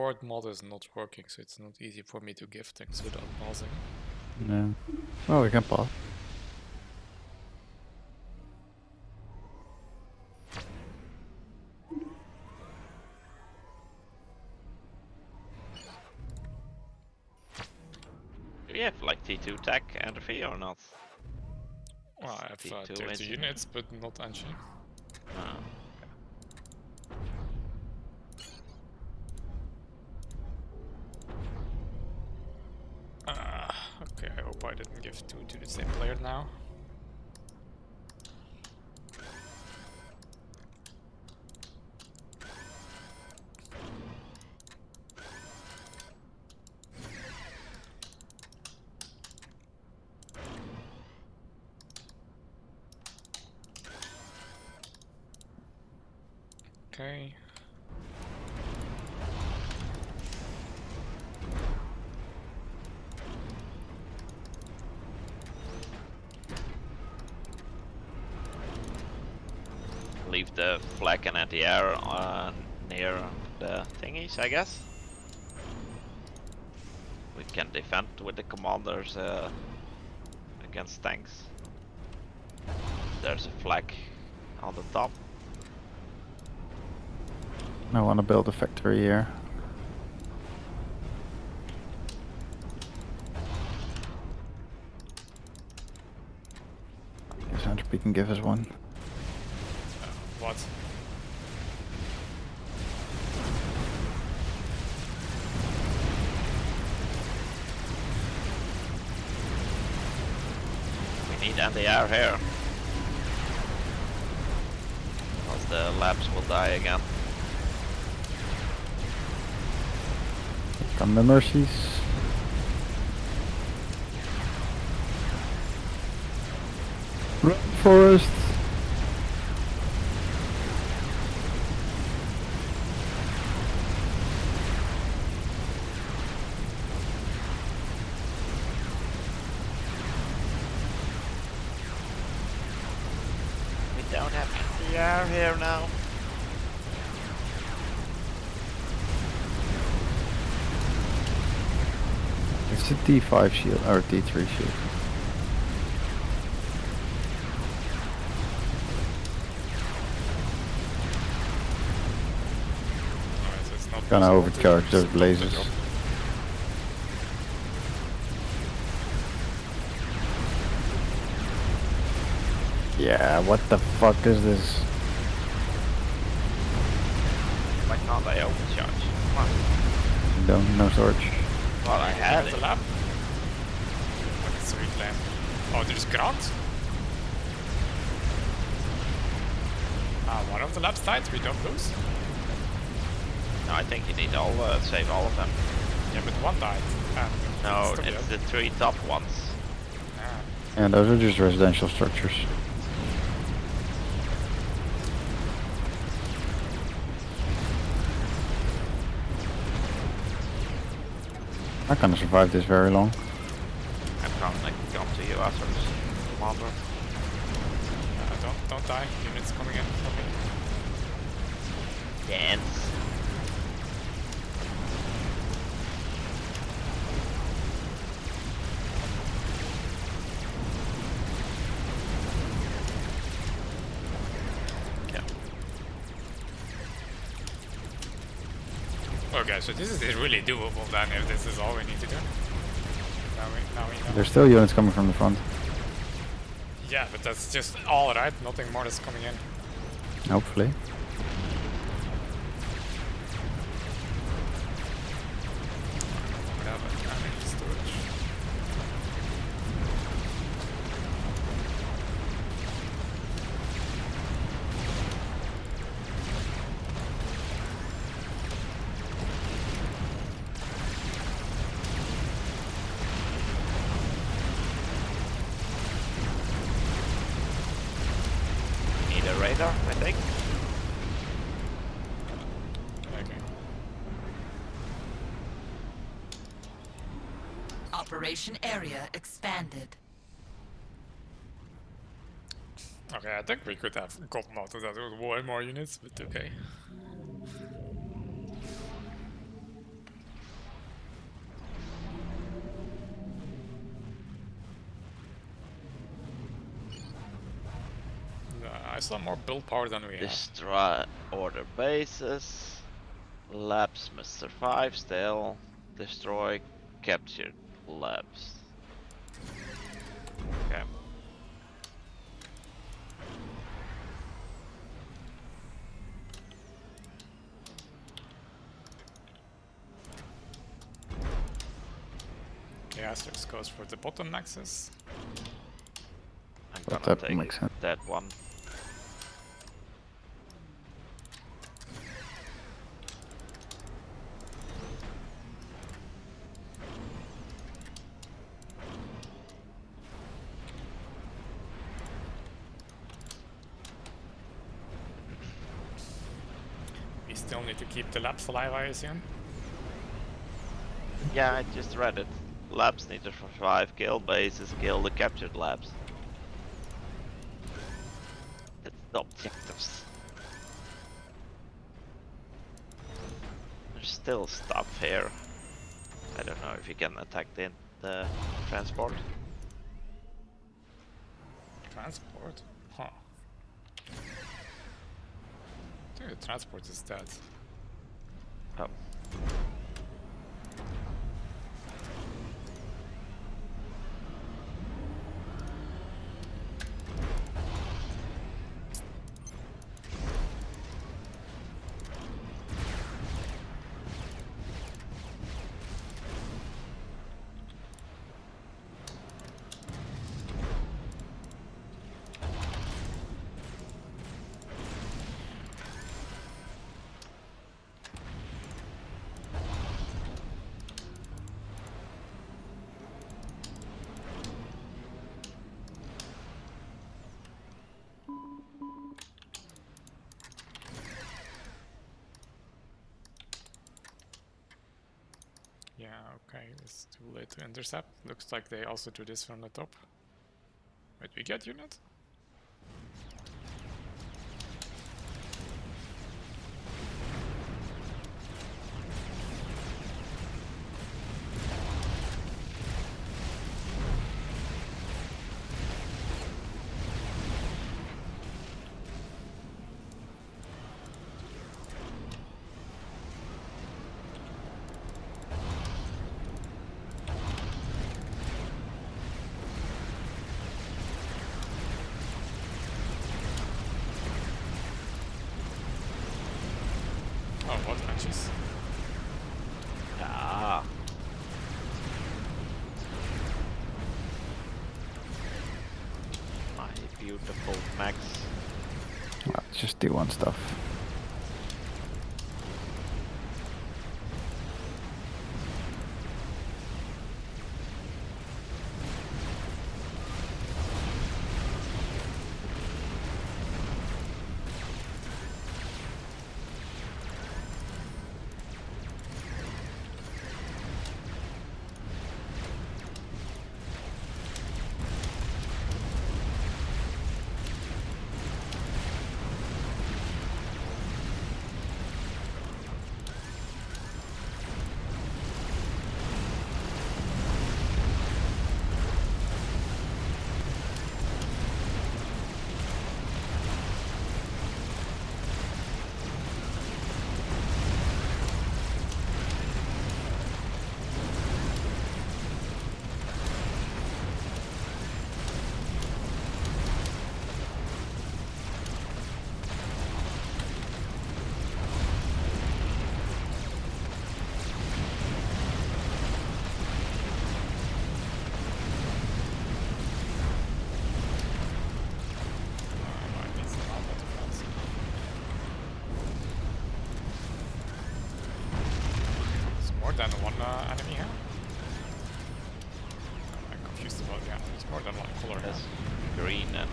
support mod is not working, so it's not easy for me to give things without pausing. No. Well, we can pause. Do you have like T2 tech entropy or not? Well, I have T2 units, but not engine. Oh. Okay, I hope I didn't give two to the same player now. Okay. Leave the flag and anti-air near the thingies, I guess. We can defend with the commanders against tanks. There's a flag on the top. I want to build a factory here. I guess entropy can give us one. What? We need anti-air here. Because the labs will die again. Here come the mercies. Run, forest. Here now. It's a D5 shield or D3 shield. It's gonna overcharge those blazers. Yeah, what the fuck is this? Why can't I overcharge? What? Don't, no torch. Well, I have the lab. What is sweet lab? Oh, there's Grant? Ah, one of the labs died, we don't lose. No, I think you need all, save all of them. Yeah, but one died. No, it's the three top ones. Yeah, those are just residential structures. I can't survive this very long. I can't like come to you after this commander. Don't die, units coming in for me. Dance. Okay, so this is really doable then, if this is all we need to do. Now we know. There's still units coming from the front. Yeah, but that's just all right, nothing more is coming in. Hopefully. Radar, I think. Okay. Operation area expanded. Okay, I think we could have gotten out of that with way more units, but okay. I still have more build power than we have. Order bases. Labs must survive still. Destroy captured labs. Okay. The asterisk goes for the bottom nexus. I'm gonna take that one. We still need to keep the labs alive, I assume? Yeah, I just read it. Labs need to survive, kill bases, kill the captured labs. That's the objectives. There's still stuff here. I don't know if you can attack the transport. Transport? Huh. I think the transport is dead. Oh. Okay, it's too late to intercept. Looks like they also do this from the top. Wait, we get unit? Ah. My beautiful Max. Well, just do one stuff. Than one enemy here? I'm confused about the enemy. It's more than one color. Yes. Green and...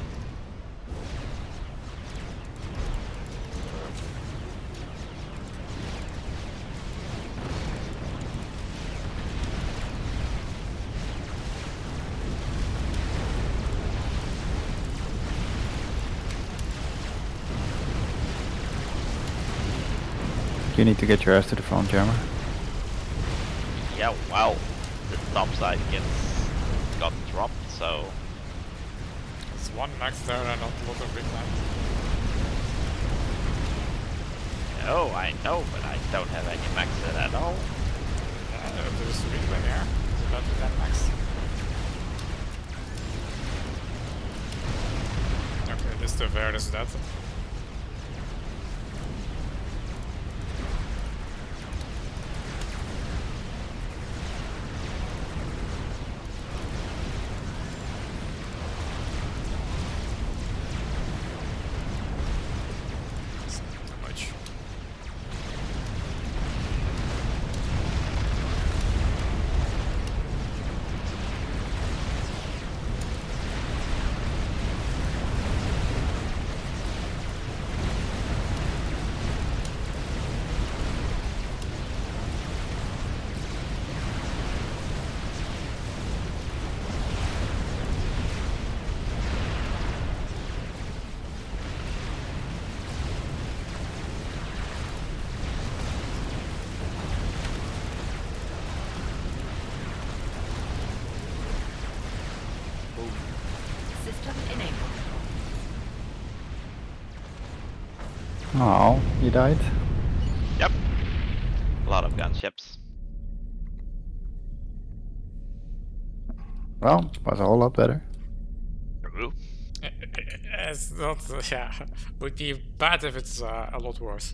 You need to get your ass to the front, Jammer. Yeah, wow, the top side got dropped, so... There's one max there and not a lot of big land. know, but I don't have any max at all. Yeah, there's a reason here. It's about to get max. Okay, this is the weirdest data. Oh, you died? Yep. A lot of gunships. Well, was a whole lot better. It's not, yeah. Would be bad if it's a lot worse.